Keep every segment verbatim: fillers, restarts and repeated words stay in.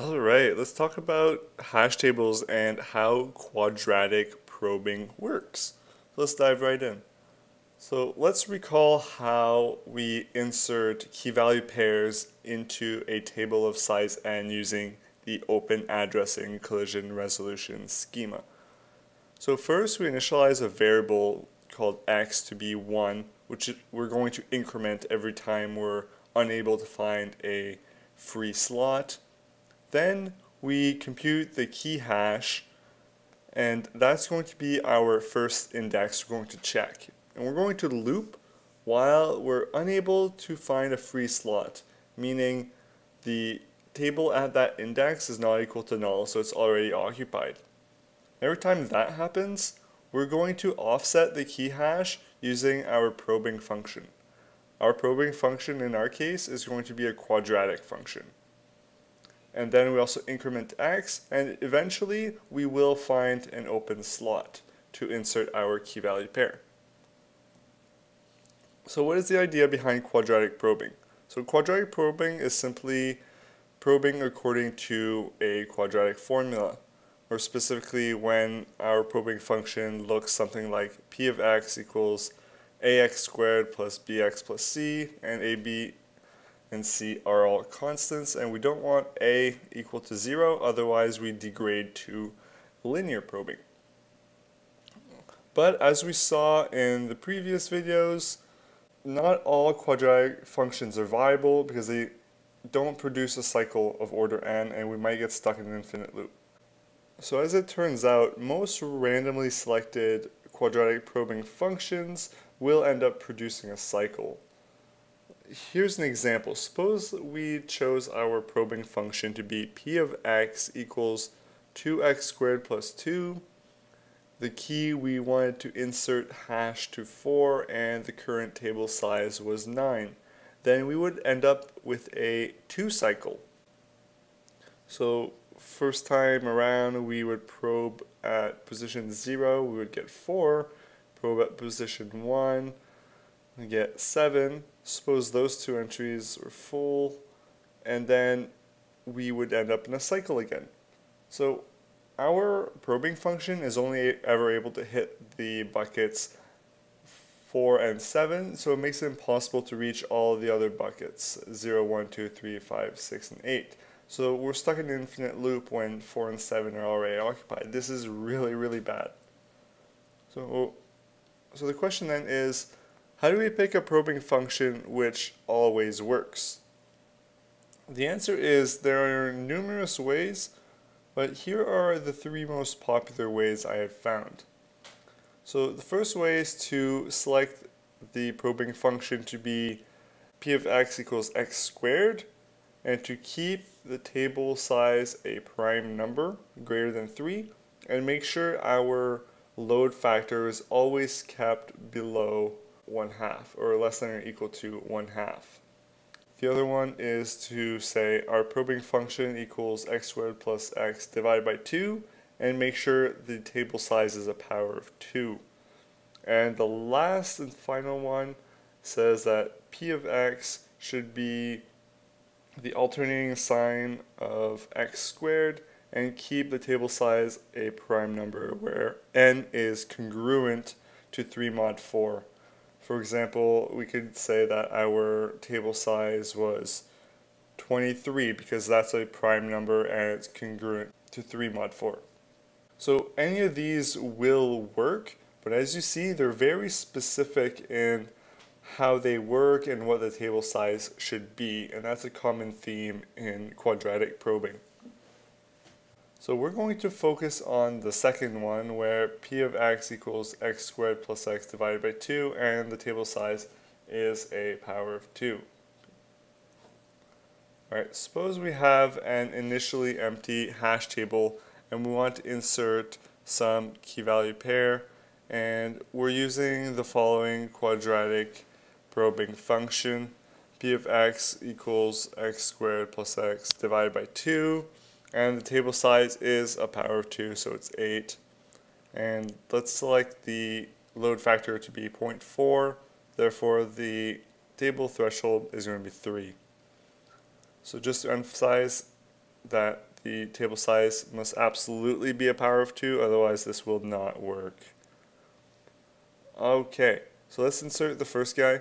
All right, let's talk about hash tables and how quadratic probing works. Let's dive right in. So let's recall how we insert key-value pairs into a table of size n using the open addressing collision resolution schema. So first we initialize a variable called x to be one, which we're going to increment every time we're unable to find a free slot. Then we compute the key hash, and that's going to be our first index we're going to check. And we're going to loop while we're unable to find a free slot, meaning the table at that index is not equal to null, so it's already occupied. Every time that happens, we're going to offset the key hash using our probing function. Our probing function in our case is going to be a quadratic function. And then we also increment x, and eventually we will find an open slot to insert our key value pair. So what is the idea behind quadratic probing? So quadratic probing is simply probing according to a quadratic formula, or specifically when our probing function looks something like p of x equals ax squared plus bx plus c, and ab and c are all constants, and we don't want a equal to zero, otherwise we degrade to linear probing. But as we saw in the previous videos, not all quadratic functions are viable because they don't produce a cycle of order n, and we might get stuck in an infinite loop. So as it turns out, most randomly selected quadratic probing functions will end up producing a cycle. Here's an example. Suppose we chose our probing function to be p of x equals two x squared plus two. The key we wanted to insert hash to four, and the current table size was nine. Then we would end up with a two cycle. So first time around we would probe at position zero, we would get four. Probe at position one, we get seven. Suppose those two entries are full, and then we would end up in a cycle again. So our probing function is only ever able to hit the buckets four and seven, so it makes it impossible to reach all the other buckets, zero, one, two, three, five, six, and eight. So we're stuck in an infinite loop when four and seven are already occupied. This is really, really bad. So, so the question then is, how do we pick a probing function which always works? The answer is there are numerous ways, but here are the three most popular ways I have found. So the first way is to select the probing function to be p of x equals x squared, and to keep the table size a prime number greater than three, and make sure our load factor is always kept below one half, or less than or equal to one half. The other one is to say our probing function equals x squared plus x divided by two, and make sure the table size is a power of two. And the last and final one says that p of x should be the alternating sign of x squared, and keep the table size a prime number where n is congruent to three mod four. For example, we could say that our table size was twenty-three because that's a prime number and it's congruent to three mod four. So any of these will work, but as you see, they're very specific in how they work and what the table size should be, and that's a common theme in quadratic probing. So we're going to focus on the second one, where p of x equals x squared plus x divided by two, and the table size is a power of two. Alright, suppose we have an initially empty hash table and we want to insert some key value pair, and we're using the following quadratic probing function: p of x equals x squared plus x divided by two, and the table size is a power of two, so it's eight. And let's select the load factor to be zero point four, therefore the table threshold is going to be three. So just to emphasize that the table size must absolutely be a power of two, otherwise this will not work. Okay, so let's insert the first guy.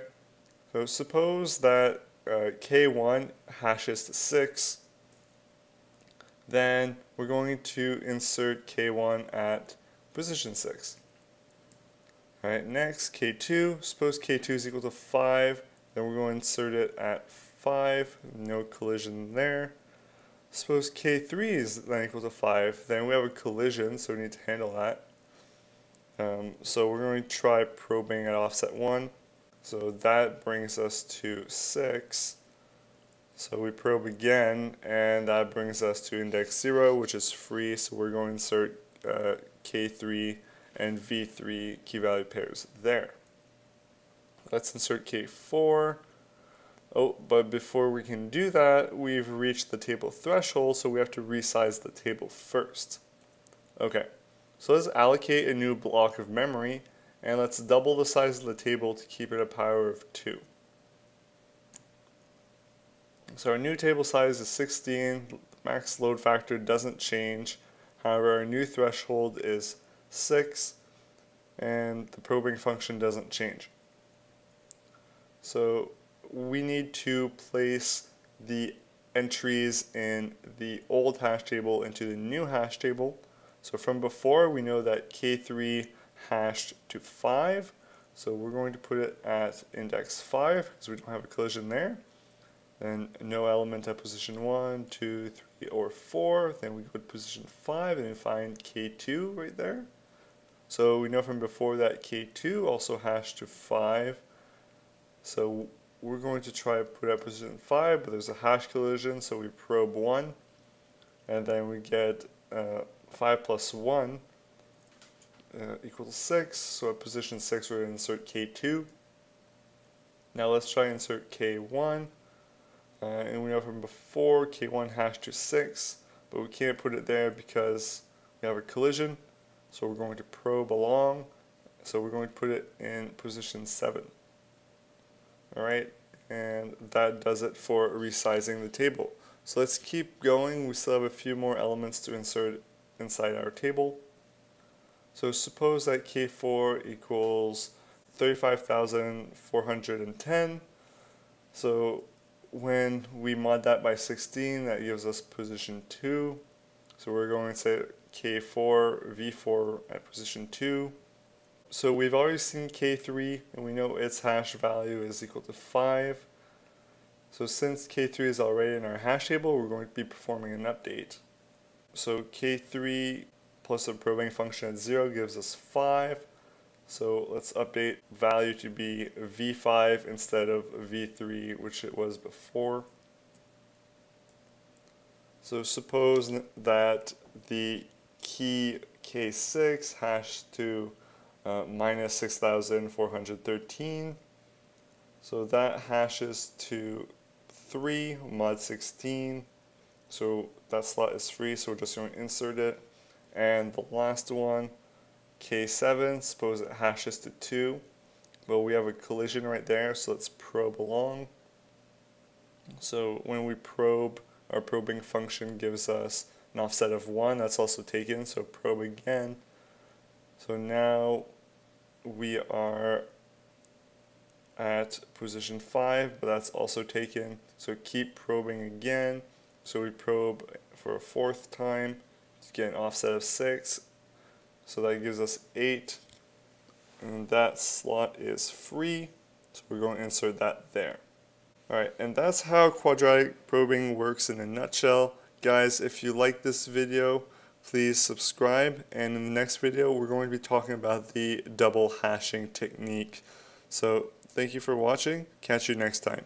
So suppose that uh, K one hashes to six, then we're going to insert K one at position six. Alright, next K two, suppose K two is equal to five, then we're going to insert it at five, no collision there. Suppose K three is then equal to five, then we have a collision, so we need to handle that. Um, so we're going to try probing at offset one, so that brings us to six. So we probe again, and that brings us to index zero, which is free, so we're going to insert uh, K three and V three key value pairs there. Let's insert K four. Oh, but before we can do that, we've reached the table threshold, so we have to resize the table first. Okay, so let's allocate a new block of memory, and let's double the size of the table to keep it a power of two. So our new table size is sixteen, max load factor doesn't change, however our new threshold is six, and the probing function doesn't change. So we need to place the entries in the old hash table into the new hash table. So from before we know that K three hashed to five, so we're going to put it at index five because we don't have a collision there. Then no element at position one, two, three, or four, then we go to position five and find K two right there. So we know from before that K two also hashed to five, so we're going to try to put at position five, but there's a hash collision, so we probe one, and then we get uh, five plus one uh, equals six, so at position six we're going to insert K two. Now let's try insert K one, uh, and we know from before K one hashed to six, but we can't put it there because we have a collision, so we're going to probe along, so we're going to put it in position seven. Alright, and that does it for resizing the table. So let's keep going, we still have a few more elements to insert inside our table. So suppose that K four equals thirty-five thousand four hundred ten, so when we mod that by sixteen, that gives us position two. So we're going to say K four, V four at position two. So we've already seen K three, and we know its hash value is equal to five. So since K three is already in our hash table, we're going to be performing an update. So K three plus the probing function at zero gives us five. So let's update value to be V five instead of V three, which it was before. So suppose that the key K six hashed to Uh, minus six thousand four hundred thirteen, so that hashes to three mod sixteen, so that slot is free, so we're just going to insert it. And the last one, K seven, suppose it hashes to two, well, we have a collision right there, so let's probe along. So when we probe, our probing function gives us an offset of one, that's also taken, so probe again. So now we are at position five, but that's also taken, so keep probing again. So we probe for a fourth time to get an offset of six, so that gives us eight, and that slot is free, so we're going to insert that there. Alright, and that's how quadratic probing works in a nutshell. Guys, if you like this video, please subscribe, and in the next video we're going to be talking about the double hashing technique. So thank you for watching, catch you next time.